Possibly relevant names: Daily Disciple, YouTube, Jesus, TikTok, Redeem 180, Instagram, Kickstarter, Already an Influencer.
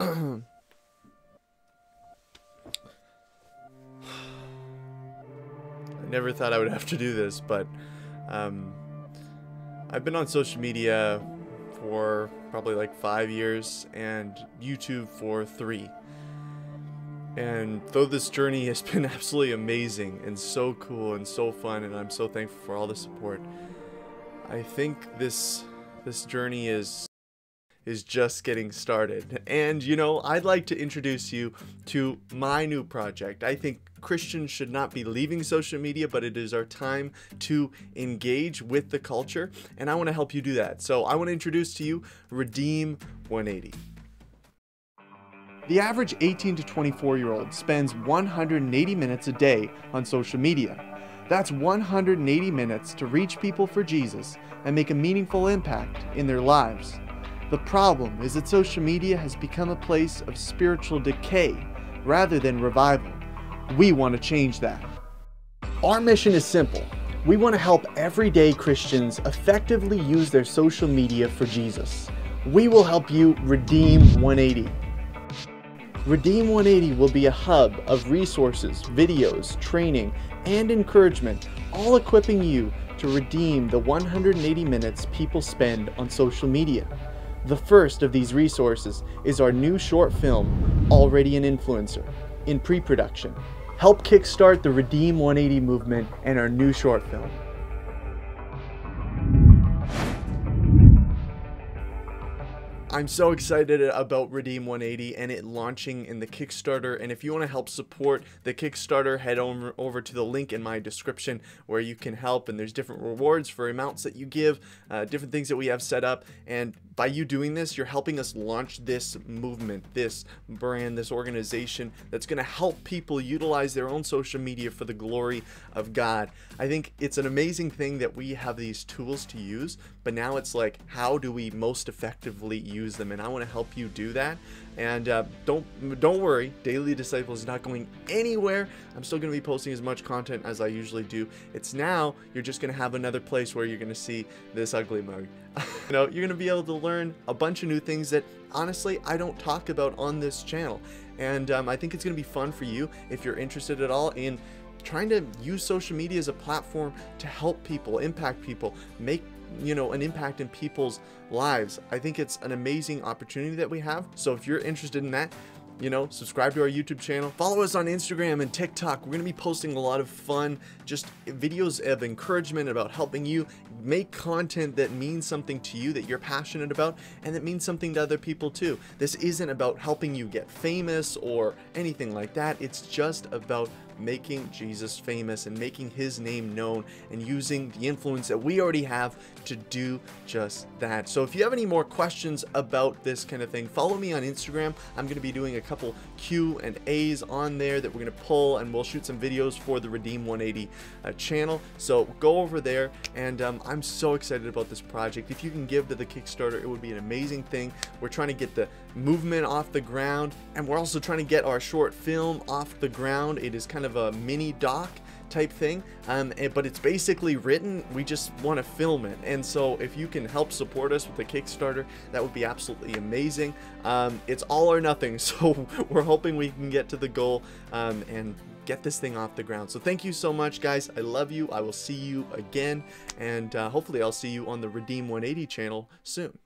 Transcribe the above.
I never thought I would have to do this, but I've been on social media for probably like 5 years and YouTube for 3. And though this journey has been absolutely amazing and so cool and so fun, and I'm so thankful for all the support, I think this journey is just getting started. And you know, I'd like to introduce you to my new project. I think Christians should not be leaving social media, but it is our time to engage with the culture, and I want to help you do that. So I want to introduce to you Redeem 180. The average 18 to 24-year-old spends 180 minutes a day on social media. That's 180 minutes to reach people for Jesus and make a meaningful impact in their lives. The problem is that social media has become a place of spiritual decay rather than revival. We want to change that. Our mission is simple. We want to help everyday Christians effectively use their social media for Jesus. We will help you redeem 180. Redeem 180 will be a hub of resources, videos, training, and encouragement, all equipping you to redeem the 180 minutes people spend on social media. The first of these resources is our new short film, Already an Influencer, in pre-production. Help kickstart the Redeem 180 movement and our new short film. I'm so excited about Redeem 180 and it launching in the Kickstarter, and if you want to help support the Kickstarter, head over to the link in my description where you can help, and there's different rewards for amounts that you give, different things that we have set up, and by you doing this, you're helping us launch this movement, this brand, this organization that's going to help people utilize their own social media for the glory of God. I think it's an amazing thing that we have these tools to use, but now it's like, how do we most effectively use them? And I want to help you do that. And don't worry, Daily Disciple is not going anywhere. I'm still going to be posting as much content as I usually do. It's now you're just going to have another place where you're going to see this ugly mug. You know, you're going to be able to learn a bunch of new things that honestly I don't talk about on this channel. And I think it's going to be fun for you if you're interested at all in trying to use social media as a platform to help people, impact people, make an impact in people's lives. I think it's an amazing opportunity that we have. So if you're interested in that, subscribe to our YouTube channel, follow us on Instagram and TikTok. We're going to be posting a lot of fun, just videos of encouragement about helping you make content that means something to you, that you're passionate about, and that means something to other people too. This isn't about helping you get famous or anything like that. It's just about making Jesus famous and making his name known and using the influence that we already have to do just that. So if you have any more questions about this kind of thing, follow me on Instagram. I'm going to be doing a couple Q&As on there that we're going to pull, and we'll shoot some videos for the Redeem 180 channel. So go over there, and I'm so excited about this project. If you can give to the Kickstarter, it would be an amazing thing. We're trying to get the movement off the ground, and we're also trying to get our short film off the ground. It is kind of a mini doc type thing, but it's basically written. We just want to film it, and so if you can help support us with the Kickstarter, that would be absolutely amazing. It's all or nothing, so we're hoping we can get to the goal and get this thing off the ground. So thank you so much, guys. I love you. I will see you again, and hopefully I'll see you on the Redeem 180 channel soon.